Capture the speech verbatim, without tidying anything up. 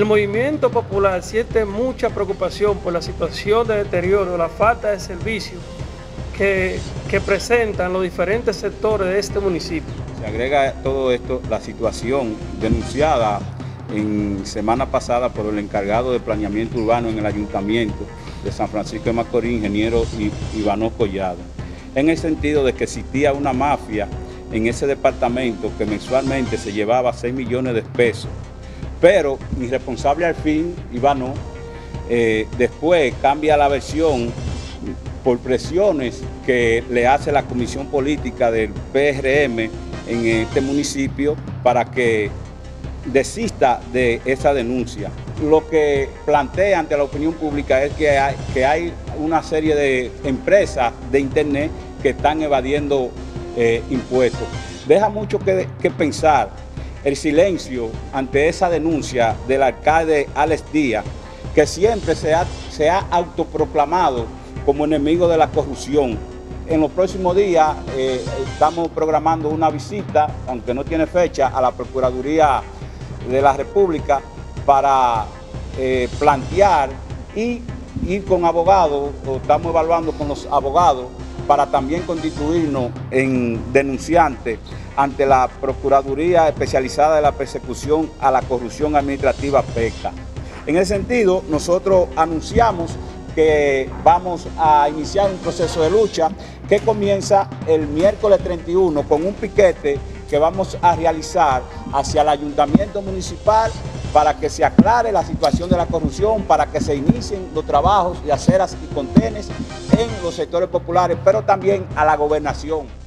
El movimiento popular siente mucha preocupación por la situación de deterioro, la falta de servicio que, que presentan los diferentes sectores de este municipio. Se agrega a todo esto la situación denunciada en semana pasada por el encargado de planeamiento urbano en el ayuntamiento de San Francisco de Macorís, ingeniero Ivanov Collado, en el sentido de que existía una mafia en ese departamento que mensualmente se llevaba seis millones de pesos. Pero mi responsable al fin, Ivanov, eh, después cambia la versión por presiones que le hace la comisión política del P R M en este municipio para que desista de esa denuncia. Lo que plantea ante la opinión pública es que hay, que hay una serie de empresas de internet que están evadiendo eh, impuestos. Deja mucho que, que pensar el silencio ante esa denuncia del alcalde Alex Díaz, que siempre se ha, se ha autoproclamado como enemigo de la corrupción. En los próximos días eh, estamos programando una visita, aunque no tiene fecha, a la Procuraduría de la República para eh, plantear y ir con abogados, o estamos evaluando con los abogados, para también constituirnos en denunciantes ante la Procuraduría Especializada de la Persecución a la Corrupción Administrativa, PECA. En ese sentido, nosotros anunciamos que vamos a iniciar un proceso de lucha que comienza el miércoles treinta y uno con un piquete que vamos a realizar hacia el ayuntamiento municipal para que se aclare la situación de la corrupción, para que se inicien los trabajos de aceras y contenes en los sectores populares, pero también a la gobernación.